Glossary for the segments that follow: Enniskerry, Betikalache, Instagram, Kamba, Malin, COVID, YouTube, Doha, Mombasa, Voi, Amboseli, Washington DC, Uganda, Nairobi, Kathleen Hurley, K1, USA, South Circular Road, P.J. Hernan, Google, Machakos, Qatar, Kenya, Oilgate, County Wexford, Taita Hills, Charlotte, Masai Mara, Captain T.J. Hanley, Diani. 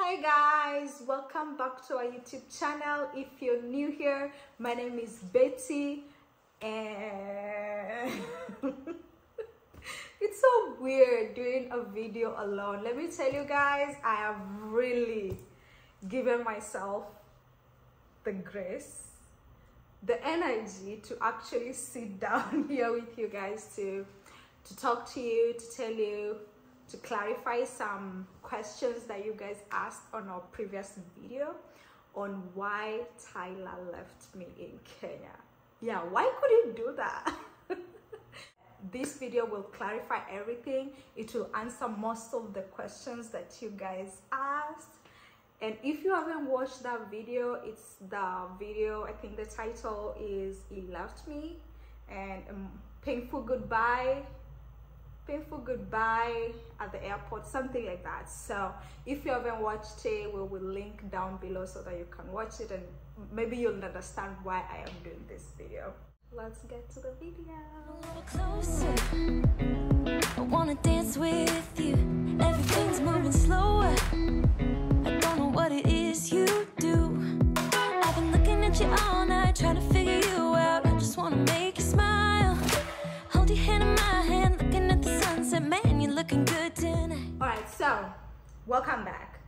Hi guys, welcome back to our YouTube channel. If you're new here, my name is Betty and it's so weird doing a video alone. Let me tell you guys, I have really given myself the grace, the energy to actually sit down here with you guys to talk to you, to tell you, to clarify some questions that you guys asked on our previous video on why Tyler left me in Kenya. Yeah, why could he do that? This video will clarify everything. It will answer most of the questions that you guys asked. And if you haven't watched that video, it's the video, I think the title is He Left Me and Painful Goodbye. Painful goodbye at the airport, something like that. So if you haven't watched it, we will link down below so that you can watch it and maybe you'll understand why I am doing this video. Let's get to the video. A little closer, I wanna dance with you. Everything's moving slower, I don't know what it is you do. I've been looking at you all night, trying to figure you out. I just wanna make you smile, hold your hand in my hand. Man, you're looking good tonight. All right, so welcome back.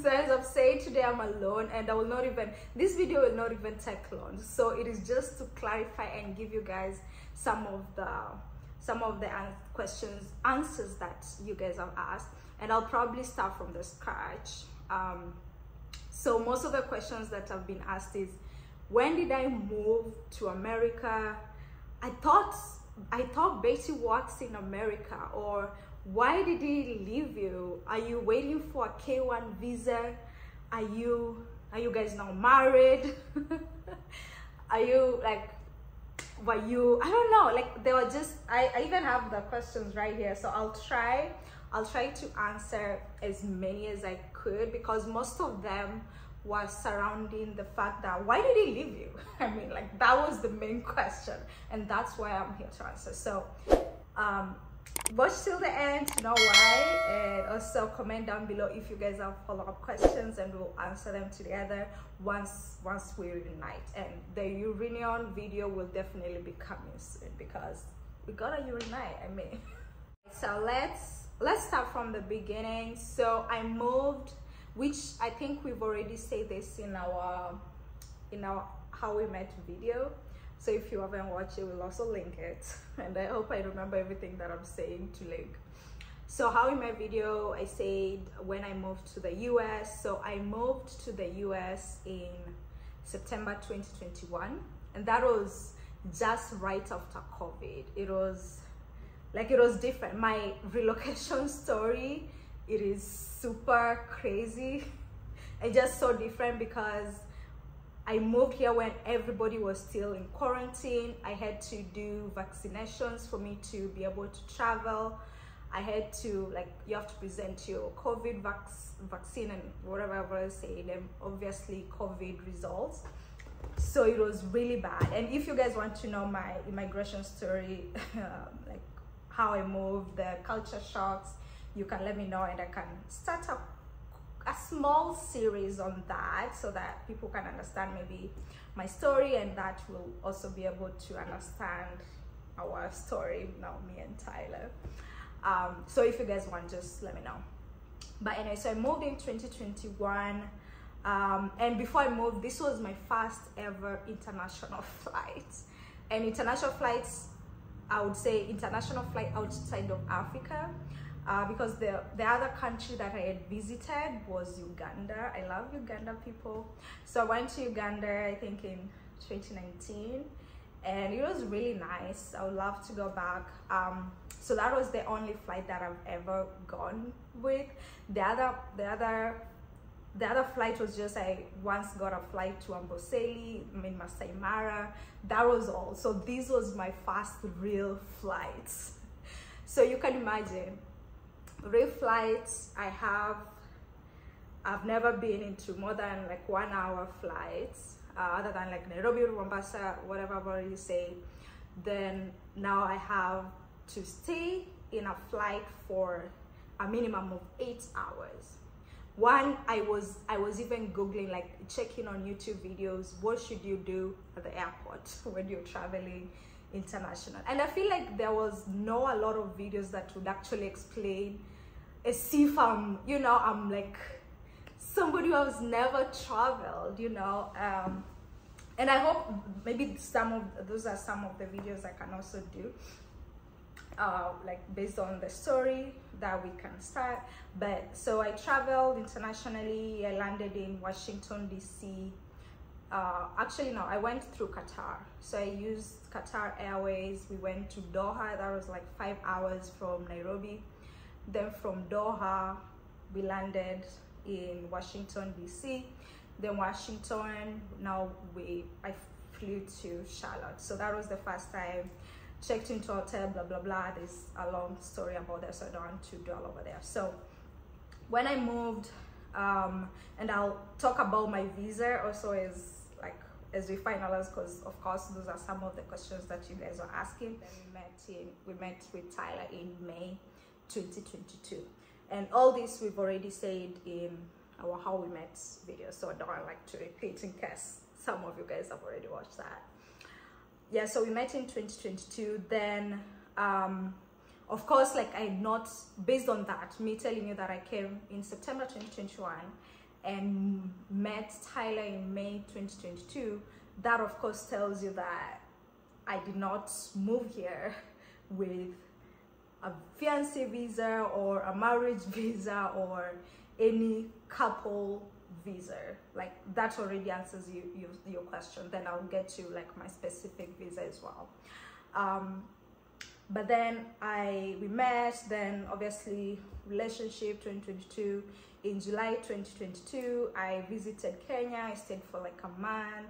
So as I've said, today I'm alone and I will not even, this video will not even take long. So it is just to clarify and give you guys some of the questions, answers that you guys have asked, and I'll probably start from the scratch. So most of the questions that have been asked is, when did I move to America? I thought Betty works in America, or why did he leave you? Are you waiting for a K1 visa? Are you guys now married? Are you like, were you, I don't know, like they were just, I even have the questions right here. So I'll try to answer as many as I could, because most of them was surrounding the fact that why did he leave you? I mean, like that was the main question, and that's why I'm here to answer. So watch till the end to know why, and also comment down below if you guys have follow-up questions, and we'll answer them together once we reunite. And the reunion video will definitely be coming soon, because we gotta reunite. I mean, so let's start from the beginning. So I moved, which I think we've already said this in our how we met video. So if you haven't watched it, we'll also link it. And I hope I remember everything that I'm saying to link. So how we met video, I said when I moved to the US. So I moved to the US in September 2021. And that was just right after COVID. It was like, it was different. My relocation story, it is super crazy and just so different, because I moved here when everybody was still in quarantine. I had to do vaccinations for me to be able to travel. I had to, like, you have to present your COVID vaccine and whatever I was saying, and obviously COVID results. So it was really bad. And if you guys want to know my immigration story, like how I moved, the culture shocks, you can let me know and I can start a small series on that, so that people can understand maybe my story, and that will also be able to understand our story now, me and Tyler. So if you guys want, just let me know. But anyway, so I moved in 2021, and before I moved, this was my first ever international flight. And international flights, I would say international flight outside of Africa. Because the other country that I had visited was Uganda. I love Uganda, people. So I went to Uganda, I think in 2019, and it was really nice. I would love to go back. So that was the only flight that I've ever gone with. The other flight was just, I once got a flight to Amboseli, I mean Masai Mara. That was all. So this was my first real flight. So you can imagine. Real flights, I've never been into more than like 1 hour flights, other than like Nairobi, Mombasa, whatever I've already said. Then now I have to stay in a flight for a minimum of 8 hours. One, I was even Googling, like checking on YouTube videos, what should you do at the airport when you're traveling international? And I feel like there was not a lot of videos that would actually explain, as if I'm, you know, I'm like somebody who has never traveled, you know. And I hope maybe some of those are some of the videos I can also do, like based on the story that we can start. But so I traveled internationally. I landed in Washington DC. Actually no, I went through Qatar, so I used Qatar Airways. We went to Doha. That was like 5 hours from Nairobi. Then from Doha we landed in Washington DC. Then Washington, now I flew to Charlotte. So that was the first time. Checked into a hotel, blah blah blah. There's a long story about that, so I don't want to dwell over there. So when I moved, and I'll talk about my visa also as we finalize, because of course those are some of the questions that you guys are asking. Then we met with Tyler in May 2022, and all this we've already said in our how we met video, so I don't like to repeat in case some of you guys have already watched that. Yeah, so we met in 2022. Then of course, like I'm not, based on that, me telling you that I came in September 2021 and met Tyler in May 2022, that of course tells you that I did not move here with a fiancé visa or a marriage visa or any couple visa. Like that already answers your question. Then I'll get to like my specific visa as well. But then we met. Then obviously relationship 2022. In July 2022, I visited Kenya. I stayed for like a month.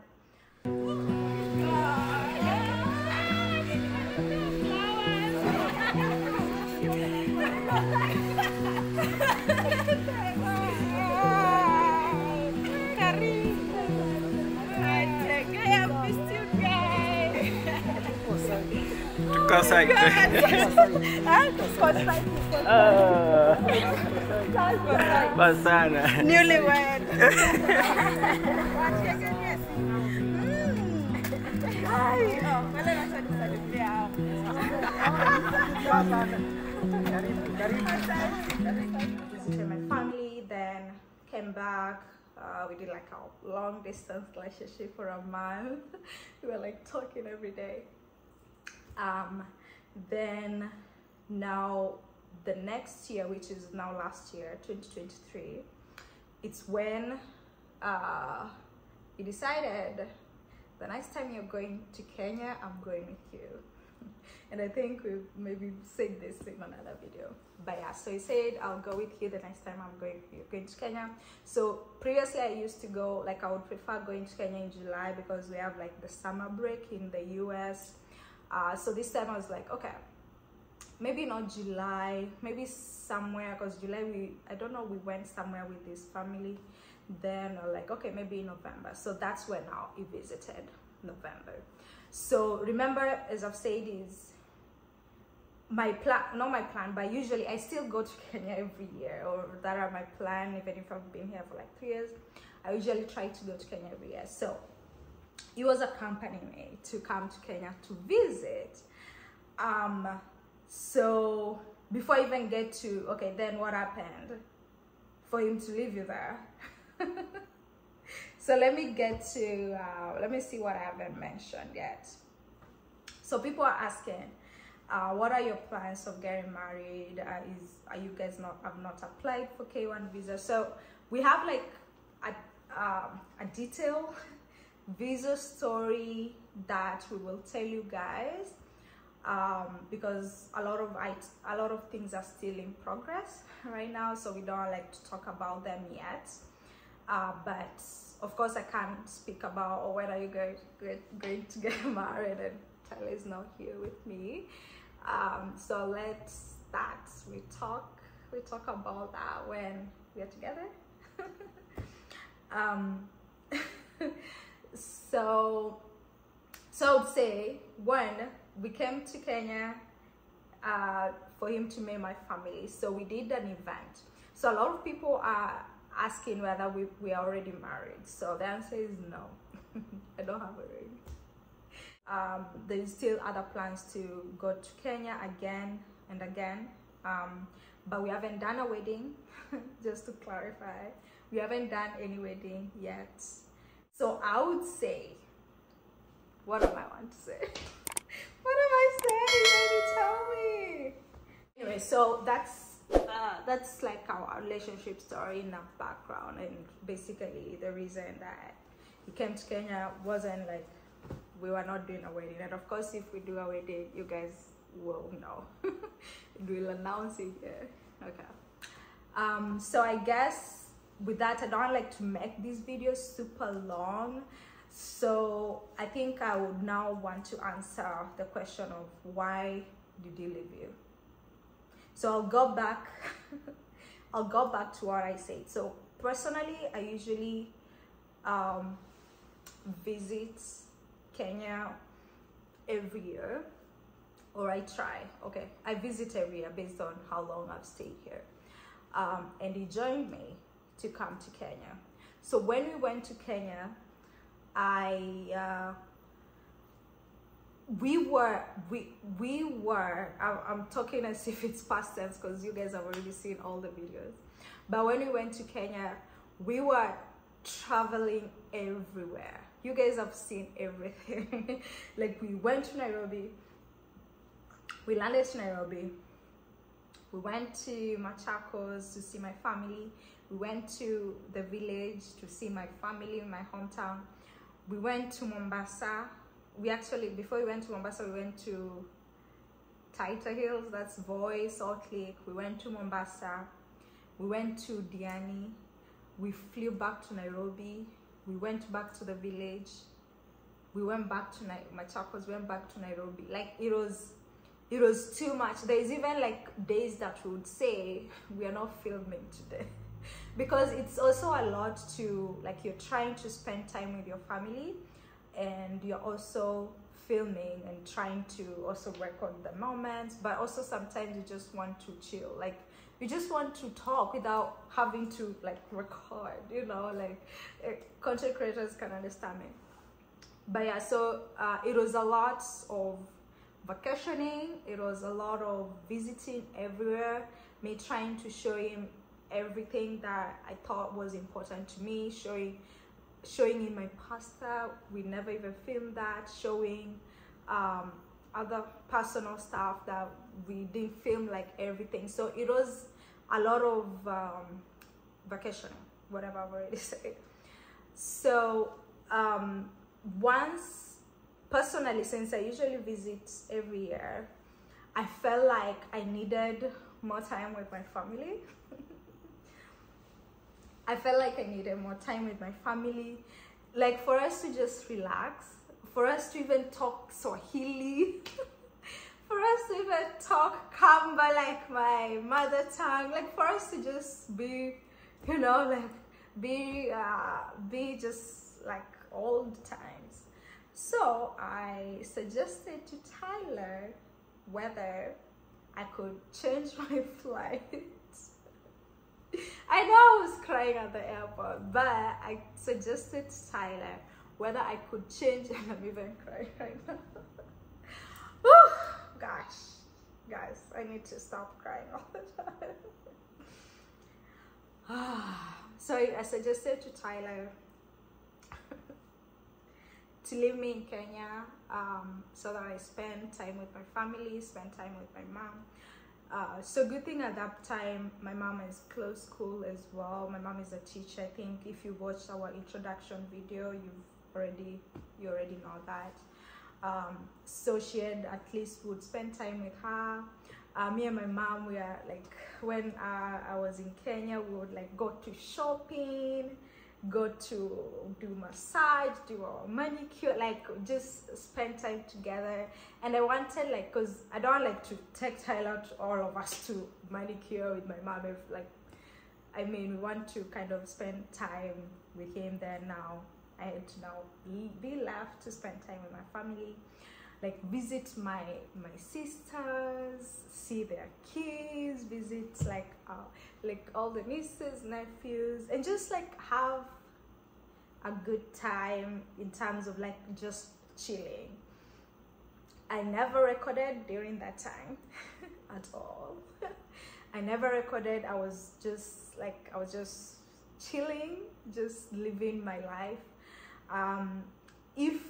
Newlywed. Visited my family, then came back. We did like a long distance relationship for a month. We were like talking every day. Then now the next year, which is now last year, 2023, it's when we decided the next time you're going to Kenya, I'm going with you. And I think we maybe said this in another video, but yeah, so he said I'll go with you the next time you're going to Kenya. So previously I used to go, like I would prefer going to Kenya in July because we have like the summer break in the US. So this time I was like, okay, maybe not July, maybe somewhere, because July I don't know, we went somewhere with this family. Then I'm like, okay, maybe November. So that's when now we visited, November. So remember, as I've said, is my plan, not my plan, but usually I still go to Kenya every year, or that are my plan, even if I've been here for like 3 years. I usually try to go to Kenya every year. So he was accompanying me to come to Kenya to visit. So before I even get to, okay, then what happened for him to leave you there? So let me get to, let me see what I haven't mentioned yet. So people are asking, what are your plans of getting married? Are you guys have not applied for K1 visa? So we have like a detail visa story that we will tell you guys, because a lot of things are still in progress right now, so we don't like to talk about them yet. But of course I can't speak about, or when are you going to get married, and Tyler is not here with me. So let's start. We talk about that when we are together. So I would say, one, we came to Kenya for him to meet my family. So we did an event. So a lot of people are asking whether we are already married. So the answer is no. I don't have a ring. There's still other plans to go to Kenya again and again, but we haven't done a wedding. Just to clarify, we haven't done any wedding yet. So I would say, what am I want to say? What am I saying? Baby, tell me. Anyway, so that's like our relationship story in a background, and basically the reason that we came to Kenya wasn't like we were not doing a wedding, and of course if we do a wedding you guys will know. We'll announce it here. Okay, so I guess with that, I don't like to make these videos super long, so I think I would now want to answer the question of why did he leave you. So I'll go back to what I said. So personally, I usually visit Kenya every year, or I try. Okay, I visit every year based on how long I've stayed here, and he joined me to come to Kenya. So when we went to Kenya, I'm talking as if it's past tense because you guys have already seen all the videos, but when we went to Kenya, we were traveling everywhere. You guys have seen everything. Like, we went to Nairobi, we landed to Nairobi, we went to Machakos to see my family, we went to the village to see my family in my hometown, we went to Mombasa. We actually, before we went to Mombasa, we went to Taita Hills, that's Voi, Salt Lake. We went to Mombasa, we went to Diani, we flew back to Nairobi, we went back to the village, we went back to Machakos, went back to Nairobi. Like, it was too much. There's even like days that we would say we are not filming today, because it's also a lot to, like, you're trying to spend time with your family, and you're also filming and trying to also record the moments, but also sometimes you just want to chill, like you just want to talk without having to like record, you know, like content creators can understand me. But yeah, so it was a lot of vacationing, it was a lot of visiting everywhere, me trying to show him everything that I thought was important to me, showing in my pasta, we never even filmed that, showing other personal stuff that we didn't film, like everything. So it was a lot of vacationing, whatever I've already said. So once, personally, since I usually visit every year, I felt like I needed more time with my family. I felt like I needed more time with my family, like for us to just relax, for us to even talk Swahili, for us to even talk Kamba, like my mother tongue, like for us to just be, you know, like be just like old times. So I suggested to Tyler whether I could change my flight. I know I was crying at the airport, but I suggested to Tyler whether I could change, and I'm even crying right now. Oh gosh, guys, I need to stop crying all the time. So I suggested to Tyler to leave me in Kenya, so that I spend time with my family, spend time with my mom. So good thing at that time my mom is close school as well. My mom is a teacher. I think if you watched our introduction video, you already know that. So she had at least would spend time with her. Me and my mom, we are like, when I was in Kenya, we would like go to shopping, go to do massage, do our manicure, like just spend time together. And I wanted, like, because I don't like to take Tyler, all of us, to manicure with my mom. If, like, I mean, we want to kind of spend time with him there. Now I had to now be left to spend time with my family. like visit my sisters, see their kids, visit like all the nieces, nephews, and just like have a good time in terms of like just chilling. I never recorded during that time at all. I never recorded. I was just chilling, just living my life. If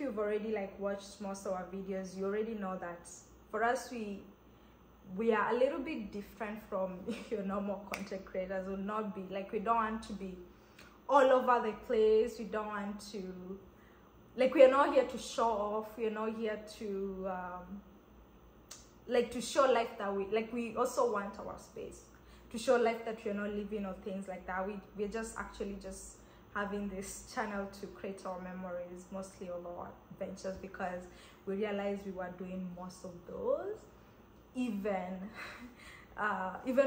you've already like watched most of our videos, you already know that for us, we are a little bit different from your normal content creators. Will not be like, we don't want to be all over the place. We don't want to, like, we are not here to show off. We are not here to like to show life that we like. We also want our space to show life that we are not living or things like that. We're just actually just having this channel to create our memories, mostly all our adventures, because we realized we were doing most of those even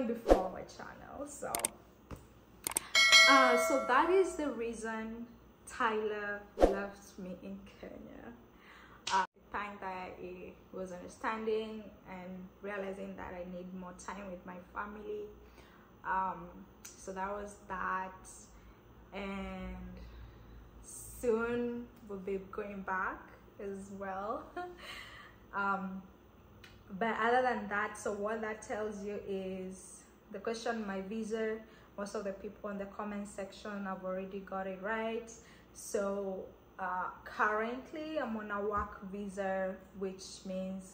before my channel. So so that is the reason Tyler left me in Kenya. I find that he was understanding and realizing that I need more time with my family. So that was that, and soon we'll be going back as well. But other than that, so what that tells you is the question, my visa, most of the people in the comment section have already got it right. So currently I'm on a work visa, which means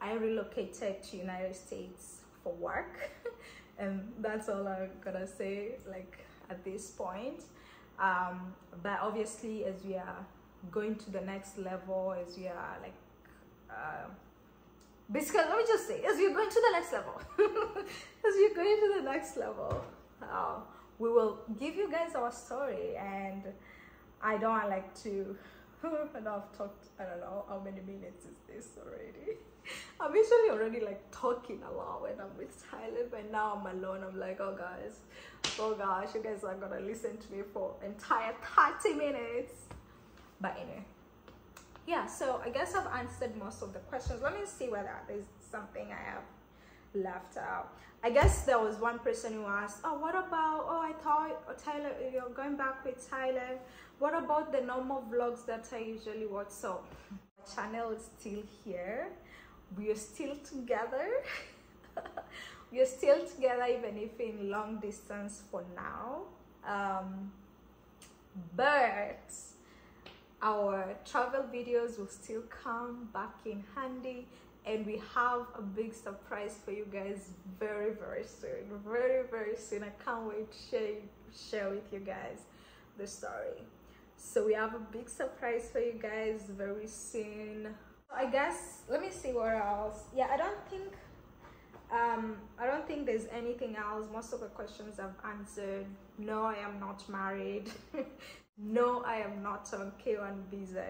I relocated to United States for work. And that's all I'm gonna say like at this point. But obviously, as we are going to the next level, as we are like basically, let me just say, as we're going to the next level, as we're going to the next level, we will give you guys our story. And I don't like to, and I've talked, I don't know how many minutes is this already. I'm usually already like talking a lot when I'm with Tyler, but now I'm alone. I'm like, oh gosh, you guys are gonna listen to me for entire 30 minutes. But anyway, yeah, so I guess I've answered most of the questions. Let me see whether there's something I have left out. I guess there was one person who asked, oh, what about, oh, I thought Tyler, you're going back with Tyler, what about the normal vlogs that I usually watch? So our channel is still here. We are still together. We are still together, even if in long distance for now. But our travel videos will still come back in handy. And we have a big surprise for you guys very, very soon. Very, very soon. I can't wait to share with you guys the story. So we have a big surprise for you guys very soon. I guess, let me see what else. Yeah, I don't think there's anything else. Most of the questions I've answered. No, I am not married. No, I am not on K1 visa.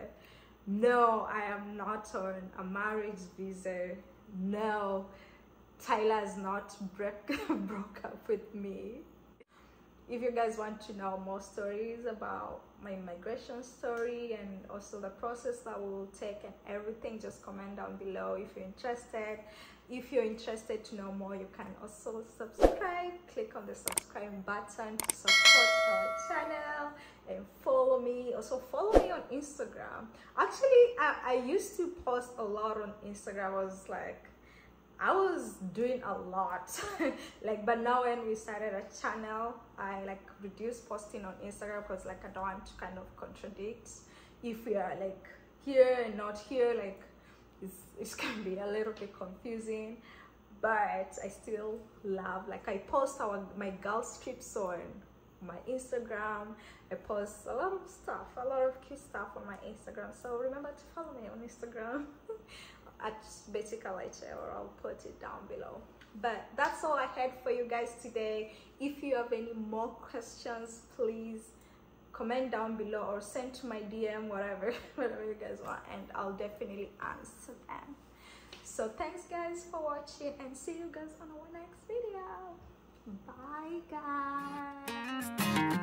No, I am not on a marriage visa. No, Tyler's not broke up with me. If you guys want to know more stories about my migration story and also the process that we will take and everything, just comment down below if you're interested. If you're interested to know more, you can also subscribe. Click on the subscribe button to support our channel and follow me. Also follow me on Instagram. Actually, I used to post a lot on Instagram. I was doing a lot. But now when we started a channel, I reduced posting on Instagram because I don't want to kind of contradict. If we are here and not here, it can be a little bit confusing, but I still love, I post my girls trips on my Instagram. I post a lot of cute stuff on my Instagram, so remember to follow me on Instagram at Betikalache, or I'll put it down below. But that's all I had for you guys today. If you have any more questions, please comment down below or send to my DM, whatever you guys want, and I'll definitely answer them. So thanks guys for watching, and see you guys on our next video. Bye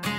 guys.